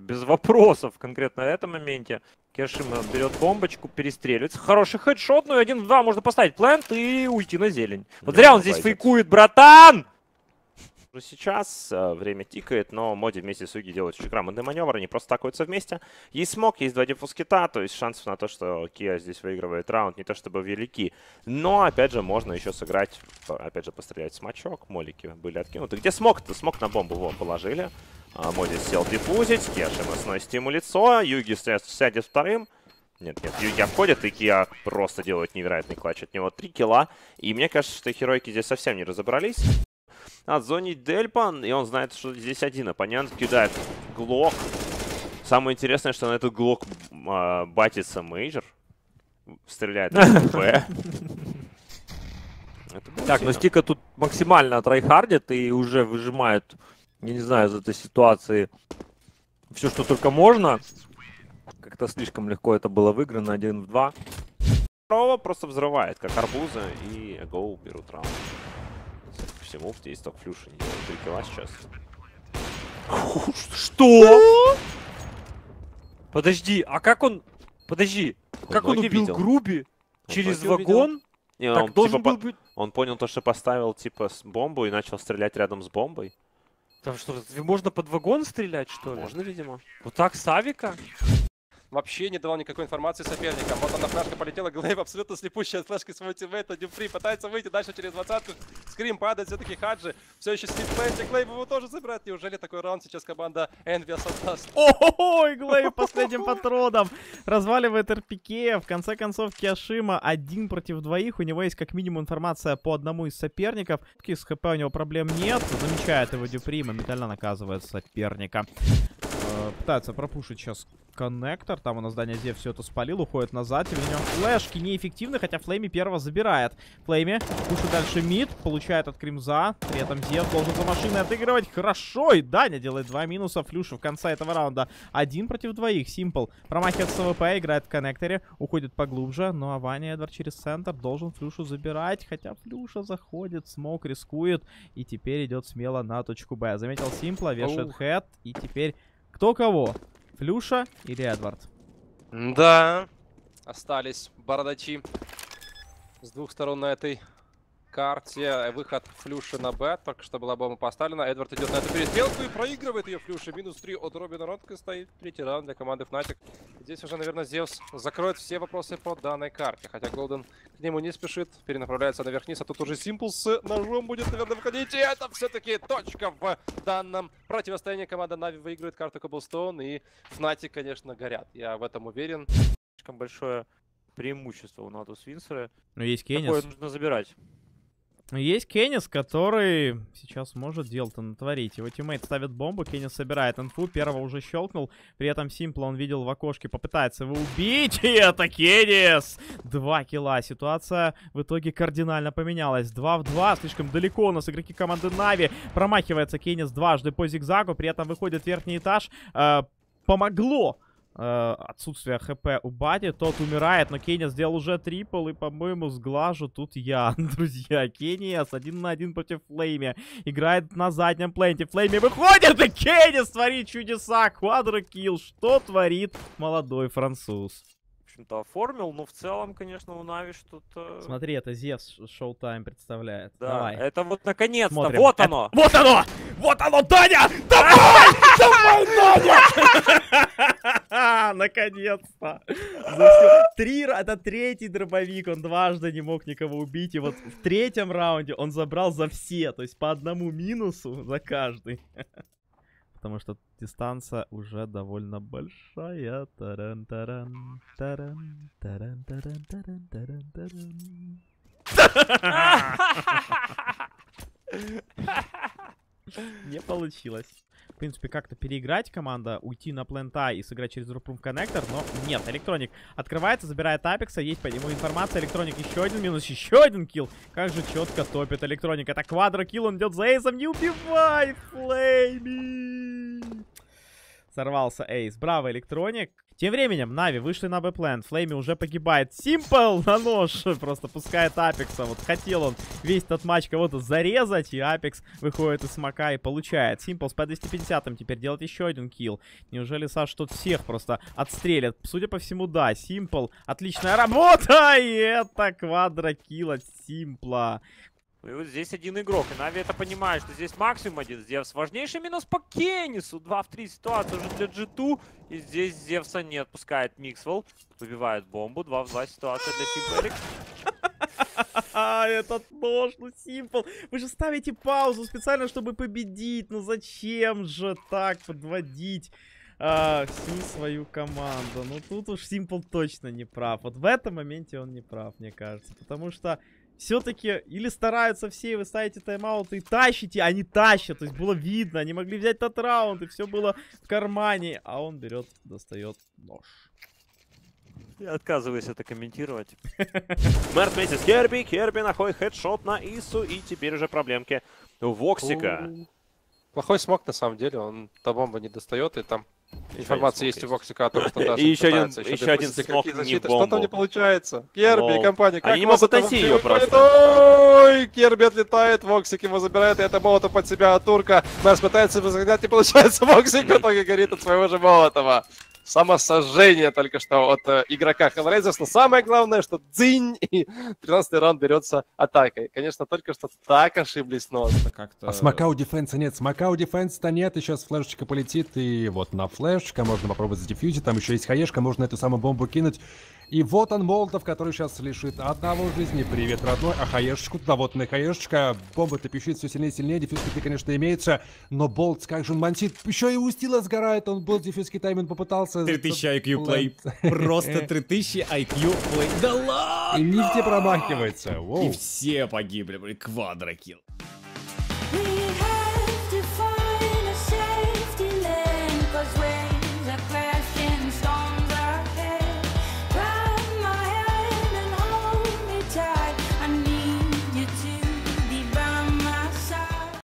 Без вопросов конкретно на этом моменте. Кешима берет бомбочку, перестреливается. Хороший хедшот, ну и 1-2 можно поставить. Плент и уйти на зелень. Вот зря он здесь фейкует, братан! Сейчас время тикает, но Моди вместе с Юги делают очень грамотный маневр, они просто такаются вместе. Есть смок, есть два дефускита, то есть шансов на то, что Киа здесь выигрывает раунд, не то чтобы велики. Но, опять же, можно еще сыграть, опять же, пострелять смачок, молики были откинуты. Где смок-то? Смок на бомбу вон положили. Моди сел дефузить, Кешима сносит ему лицо, Юги сядет вторым. Нет, Юги обходит, и Киа просто делает невероятный клатч, от него 3 килла. И мне кажется, что херойки здесь совсем не разобрались. Отзонить Дельпан, и он знает, что здесь один оппонент, кидает глок. Самое интересное, что на этот глок батится Мейджор. Стреляет на ТП. Так, но Стика тут максимально трайхардит и уже выжимает, я не знаю, из этой ситуации все, что только можно. Как-то слишком легко это было выиграно, 1-2. Второго просто взрывает, как арбузы, и гоу берут раунд. Мув, здесь только Флюша не делает 3 килла сейчас. Что? Подожди, а как он... Подожди, как он убил Груби через вагон? Он понял то, что поставил типа бомбу и начал стрелять рядом с бомбой. Там что, можно под вагон стрелять, что ли? Можно, видимо. Вот так с авика? Вообще не давал никакой информации соперникам. Вот она флешка полетела, Глэйб абсолютно слепущий от флешки своего тиммейта. Дюпри пытается выйти дальше через 20-ку. Скрим падает, все-таки хаджи. Все еще слеппейте, Глэйб его тоже забрать. Неужели такой раунд сейчас команда Envy создаст? Ой, Глэйб последним патроном разваливает РПК. В конце концов, Киошима 1 против 2. У него есть как минимум информация по одному из соперников. С ХП у него проблем нет. Замечает его Дюпри, моментально наказывает соперника. Пытается пропушить сейчас коннектор. Там у нас здание Зев все это спалил, уходит назад. И в нем флешки неэффективны, хотя Флейми первого забирает. Флейми пушит дальше мид, получает от Кримза. При этом Зев должен за машиной отыгрывать. Хорошо, и Даня делает 2 минуса. Флюша в конце этого раунда 1 против 2. Симпл промахивается в ВП, играет в коннекторе, уходит поглубже. Ну а Ваня Эдвард через центр должен Флюшу забирать. Хотя Флюша заходит, смок рискует. И теперь идет смело на точку Б. Заметил Симпла, вешает хэт. И теперь... Кто кого? Флюша или Эдвард? Да. Остались бородачи с двух сторон на этой карте. Выход Флюши на Б. Только что была бомба поставлена. Эдвард идет на эту перестрелку и проигрывает ее Флюши. Минус 3 от Робина Ротко. Стоит 3-й раунд для команды Fnatic. Здесь уже, наверное, Зевс закроет все вопросы по данной карте. Хотя Голден к нему не спешит. Перенаправляется наверх-вниз. А тут уже Симпл с ножом будет, наверное, выходить. И это все-таки точка в данном противостоянии. Команда Нави выигрывает карту Cobblestone. И Fnatic, конечно, горят. Я в этом уверен. Слишком большое преимущество у Натус Винсера. Но есть Кеннис. Такое нужно забирать. Есть Кеннис, который сейчас может дело-то натворить. Его тиммейт ставит бомбу, Кеннис собирает инфу, первого уже щелкнул. При этом Симпла он видел в окошке, попытается его убить, и это Кеннис! 2 килла. Ситуация в итоге кардинально поменялась. 2 в 2, слишком далеко у нас игроки команды Нави. Промахивается Кеннис дважды по зигзагу, при этом выходит верхний этаж. Помогло отсутствие хп у Бади. Тот умирает, но Кеннис сделал уже трипл. И, по-моему, сглажу тут я. Друзья, Кеннис 1 на 1 против Флейми. Играет на заднем пленте. Флейми выходит, и Кеннис творит чудеса. Квадрокилл. Что творит молодой француз? В общем-то, оформил. Но в целом, конечно, у Нави что-то... Смотри, это Зевс шоу-тайм представляет. Да, давай. Это вот наконец-то. Вот оно! Это... Вот оно! Вот оно, Даня! Давай! Давай, Даня! Наконец-то! Это 3-й дробовик, он дважды не мог никого убить. И вот в 3-м раунде он забрал за все, то есть по одному минусу за каждый. Потому что дистанция уже довольно большая. Не получилось. В принципе, как-то переиграть команда, уйти на плента и сыграть через рупрум коннектор, но нет, Электроник открывается, забирает Апекса, есть по нему информация, Электроник еще один минус, еще один килл, как же четко топит Электроник, это квадрокилл, он идет за эйсом, не убивай, Флейми! Сорвался эйс. Браво, Электроник. Тем временем, Нави вышли на Б-плент. Флейми уже погибает. Симпл на нож. Просто пускает Апекса. Вот хотел он весь этот матч кого-то зарезать. И Апекс выходит из смока и получает. Симпл с P250 теперь делает еще один килл. Неужели Саш тут всех просто отстрелят? Судя по всему, да. Симпл. Отличная работа. И это квадрокилл от Симпла. И вот здесь один игрок, и Нави это понимает, что здесь максимум один Зевс. Важнейший минус по Кеннису. 2 в 3 ситуация уже для G2. И здесь Зевса не отпускает Миксвелл. Выбивает бомбу. 2 в 2 ситуация для Team Alex. Этот нож, ну Симпл. Вы же ставите паузу специально, чтобы победить. Ну зачем же так подводить всю свою команду? Ну тут уж Симпл точно не прав. Вот в этом моменте он не прав, мне кажется. Потому что... все-таки или стараются все, и вы ставите тайм-аут и тащите, они тащат. То есть было видно, они могли взять тот раунд, и все было в кармане. А он берет, достает нож. Я отказываюсь это комментировать. Мэр вместе с Керби. Керби находит хедшот на Ису, и теперь уже проблемки у Воксика. Плохой смог на самом деле, он та бомба не достает, и там... Информация есть у Воксика о том, что даже еще один смог не бомбу. Что там не получается? Керби и компания. Они не могут найти ее просто. Ой, Керби отлетает, Воксик его забирает, и это молотом под себя от турка. Мэрс пытается возгонять, не получается. Воксик в итоге горит от своего же молотова. Самосожжение только что от игрока Hellraiser. Но самое главное, что дзинь, и 13-й раунд берется атакой. Конечно, только что так ошиблись, но... А смока у дефенса нет, смока у дефенса-то нет. Еще с флешечка полетит, и вот на флешка можно попробовать задефьюзить. Там еще есть хаешка, можно эту самую бомбу кинуть. И вот он, Молотов, который сейчас лишит одного жизни. Привет, родной. А хаешечку-то, вот на хаешечка. Бомба-то пищит все сильнее и сильнее. Дефьюз-то, конечно, имеется. Но Болтс, как же он мансит. Еще и у Стила сгорает. Он был дефьюз-ки тайминг попытался. 3000 IQ плей. Просто 3000 IQ плей. Да ладно! И не все промахивается. И все погибли. Квадрокилл.